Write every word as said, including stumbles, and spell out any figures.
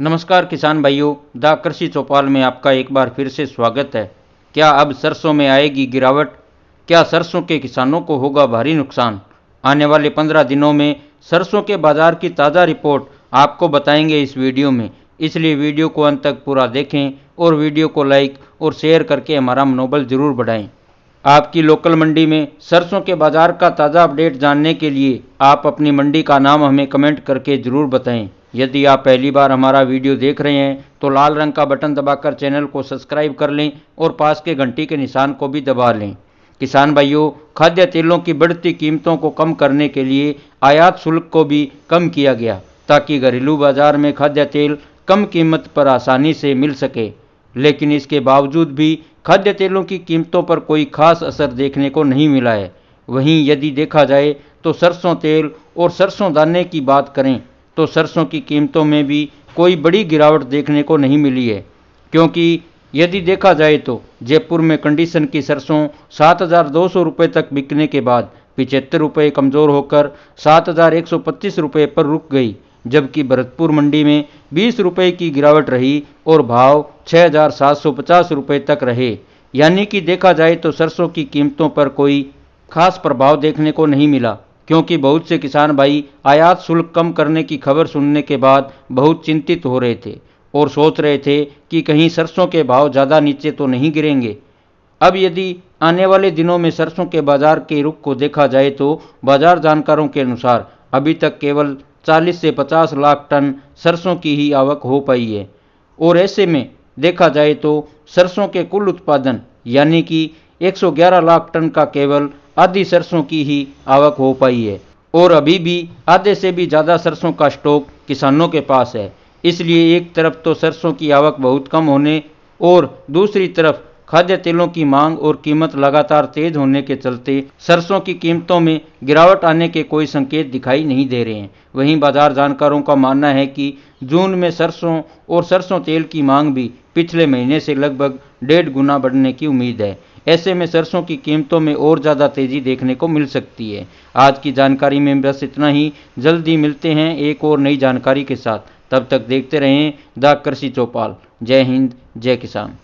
नमस्कार किसान भाइयों, द कृषि चौपाल में आपका एक बार फिर से स्वागत है। क्या अब सरसों में आएगी गिरावट? क्या सरसों के किसानों को होगा भारी नुकसान? आने वाले पंद्रह दिनों में सरसों के बाजार की ताज़ा रिपोर्ट आपको बताएंगे इस वीडियो में, इसलिए वीडियो को अंत तक पूरा देखें और वीडियो को लाइक और शेयर करके हमारा मनोबल जरूर बढ़ाएँ। आपकी लोकल मंडी में सरसों के बाजार का ताज़ा अपडेट जानने के लिए आप अपनी मंडी का नाम हमें कमेंट करके ज़रूर बताएँ। यदि आप पहली बार हमारा वीडियो देख रहे हैं तो लाल रंग का बटन दबाकर चैनल को सब्सक्राइब कर लें और पास के घंटी के निशान को भी दबा लें। किसान भाइयों, खाद्य तेलों की बढ़ती कीमतों को कम करने के लिए आयात शुल्क को भी कम किया गया ताकि घरेलू बाजार में खाद्य तेल कम कीमत पर आसानी से मिल सके, लेकिन इसके बावजूद भी खाद्य तेलों की कीमतों पर कोई खास असर देखने को नहीं मिला है। वहीं यदि देखा जाए तो सरसों तेल और सरसों दाने की बात करें तो सरसों की कीमतों में भी कोई बड़ी गिरावट देखने को नहीं मिली है, क्योंकि यदि देखा जाए तो जयपुर में कंडीशन की सरसों सात हज़ार दो सौ रुपये तक बिकने के बाद पिचहत्तर रुपये कमज़ोर होकर सात हज़ार एक सौ पच्चीस रुपये पर रुक गई, जबकि भरतपुर मंडी में बीस रुपये की गिरावट रही और भाव छः हज़ार सात सौ पचास रुपये तक रहे। यानी कि देखा जाए तो सरसों की कीमतों पर कोई खास प्रभाव देखने को नहीं मिला, क्योंकि बहुत से किसान भाई आयात शुल्क कम करने की खबर सुनने के बाद बहुत चिंतित हो रहे थे और सोच रहे थे कि कहीं सरसों के भाव ज़्यादा नीचे तो नहीं गिरेंगे। अब यदि आने वाले दिनों में सरसों के बाज़ार के रुख को देखा जाए तो बाज़ार जानकारों के अनुसार अभी तक केवल चालीस से पचास लाख टन सरसों की ही आवक हो पाई है और ऐसे में देखा जाए तो सरसों के कुल उत्पादन यानी कि एक सौ ग्यारह लाख टन का केवल आधी सरसों की ही आवक हो पाई है और अभी भी आधे से भी ज़्यादा सरसों का स्टॉक किसानों के पास है। इसलिए एक तरफ तो सरसों की आवक बहुत कम होने और दूसरी तरफ खाद्य तेलों की मांग और कीमत लगातार तेज होने के चलते सरसों की कीमतों में गिरावट आने के कोई संकेत दिखाई नहीं दे रहे हैं। वहीं बाजार जानकारों का मानना है कि जून में सरसों और सरसों तेल की मांग भी पिछले महीने से लगभग डेढ़ गुना बढ़ने की उम्मीद है। ऐसे में सरसों की कीमतों में और ज़्यादा तेज़ी देखने को मिल सकती है। आज की जानकारी में बस इतना ही, जल्दी मिलते हैं एक और नई जानकारी के साथ। तब तक देखते रहें द कृषि चौपाल। जय हिंद, जय किसान।